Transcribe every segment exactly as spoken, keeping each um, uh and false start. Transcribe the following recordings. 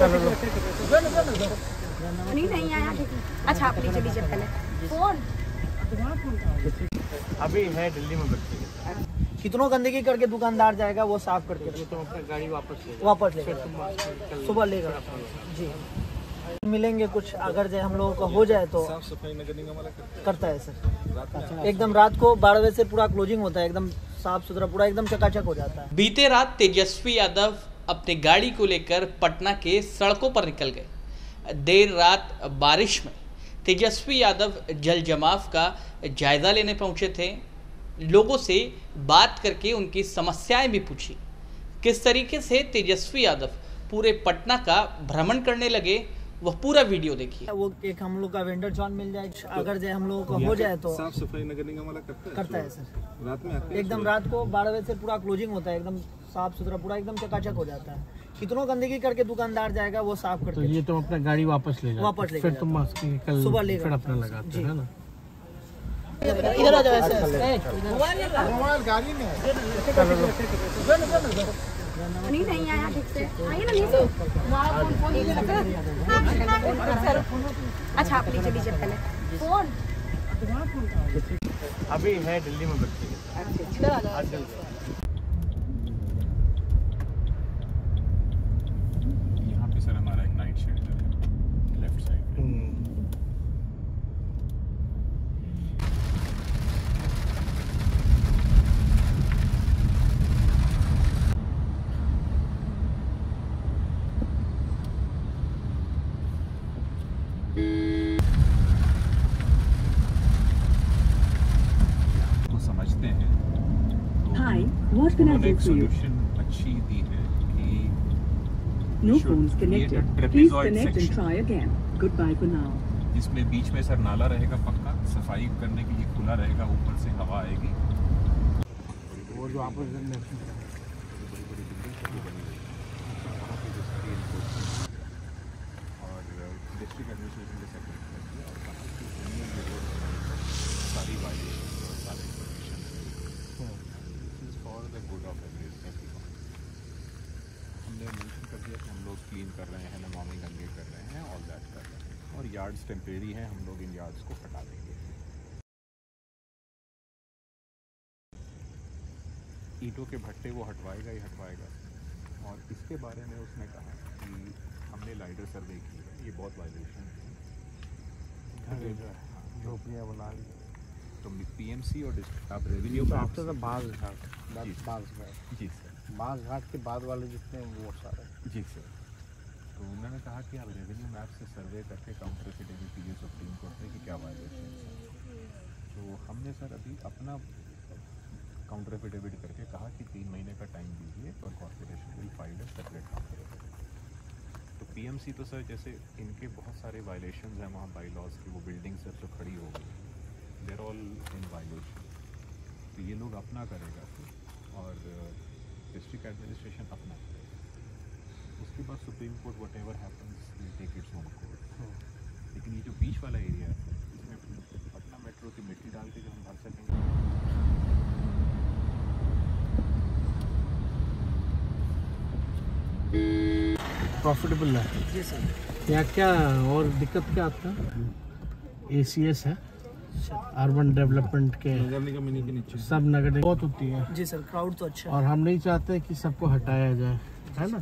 नहीं नहीं आया। अच्छा आप लीजिए लीजिए पहले फोन। अभी है दिल्ली में बच्चे कितनों गंदगी करके दुकानदार जाएगा वो साफ करके तो अपना गाड़ी वापस वापस लेकर सुबह लेगा जी। मिलेंगे कुछ अगर जो हम लोगों का हो जाए तो साफ सफाई नगर निगम वाला करता है सर। एकदम रात को बारह बजे से पूरा क्लोजिंग होता है, एकदम साफ सुथरा पूरा एकदम चकाचक हो जाता है। बीते रात तेजस्वी यादव अपनी गाड़ी को लेकर पटना के सड़कों पर निकल गए। देर रात बारिश में तेजस्वी यादव जलजमाव का जायजा लेने पहुंचे थे। लोगों से बात करके उनकी समस्याएं भी पूछी। किस तरीके से तेजस्वी यादव पूरे पटना का भ्रमण करने लगे वह पूरा वीडियो देखिए। वो एक हम लोग का वेंडर जॉन मिल जाए अगर जो हम लोगों का हो जाए तो साफ सफाई नगर निगम वाला करता है करता है सर। रात में एकदम रात को बारह बजे से पूरा क्लोजिंग होता है, एकदम साफ सुथरा पूरा एकदम चकाचक हो जाता है। कितनों गंदगी करके दुकानदार जाएगा वो साफ करता है। तो ये तुम अपना गाड़ी वापस ले वापस ले फिर तुम मास्क निकल सुबह लेकर अपना लगाते है ना। इधर आ जाओ मोबाइल गाड़ी में नहीं नहीं आया ठीक से आइए ना नीचे। अच्छा आप लीजिए लीजिए पहले फोन। अभी है दिल्ली में बच्चे एक सॉल्यूशन अच्छी दी है कि no phones connected trapezoid section जिसमें बीच में सर नाला रहेगा पक्का सफाई करने के लिए खुला रहेगा, ऊपर से हवा आएगी। वो जो आपस में और डिस्ट्रिक्ट एडमिनिस्ट्रेशन के सेक्रेटरी और सारी बातें हम लोग क्लीन कर रहे हैं, नमामि गंगे कर रहे हैं, ऑल दैट कर रहे हैं। और यार्ड्स टेम्परेरी हैं, हम लोग इन यार्ड्स को हटा देंगे। ईंटों के भट्टे वो हटवाएगा ही हटवाएगा। और इसके बारे में उसने कहा कि हमने लाइडर सर्वे की है, ये बहुत वायलेशन है, झोपड़ियाँ बना ली। तो पीएमसी और डिस्ट्रिक्ट आप रेवेन्यू आपसे तो बांस घाट बांस घाट जी सर बांस घाट के बाद वाले जितने वो सारे जी सर। तो उन्होंने कहा कि आप रेवेन्यू मैप से सर्वे करके काउंटर एफिडेविट कीजिए सुप्रीम कोर्ट में कि क्या वायलेशन है। तो हमने सर अभी अपना काउंटर एफिडेविट करके कहा कि तीन महीने का टाइम दीजिए और corporation will file a separate counter affidavit. तो पीएमसी तो सर जैसे इनके बहुत सारे वायलेशन हैं वहाँ बाई लॉज की, वो बिल्डिंग सर तो खड़ी हो गई, देर ऑल इन वायलेशन। तो ये लोग अपना करेगा और डिस्ट्रिक्ट एडमिनिस्ट्रेशन अपना करेगा। उसके बाद supreme court whatever happens will take its own course. लेकिन ये जो बीच वाला एरिया है इसमें पटना मेट्रो की मिट्टी डाल के जो हम भर सकेंगे। प्रॉफिटेबल है जी सर। क्या क्या और दिक्कत क्या आपका ए सी एस है अर्बन डेवलपमेंट के नगर निगम के सब नगर निगम बहुत होती है जी सर। क्राउड तो अच्छा है और हम नहीं चाहते कि सबको हटाया जाए है ना।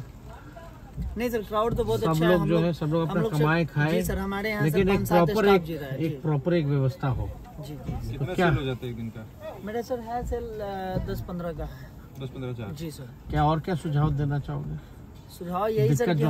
नहीं सर क्राउड तो बहुत अच्छा है, सब लोग जो है सब लोग अपना कमाए खाए जी सर। हमारे यहाँ लेकिन एक प्रॉपर एक एक प्रॉपर एक व्यवस्था हो जी। कितना सेल हो जाता है एक दिन का? मेरा सर है सेल दस पंद्रह का दस पंद्रह जी सर। क्या और क्या सुझाव देना चाहोगे? सुझाव यही सर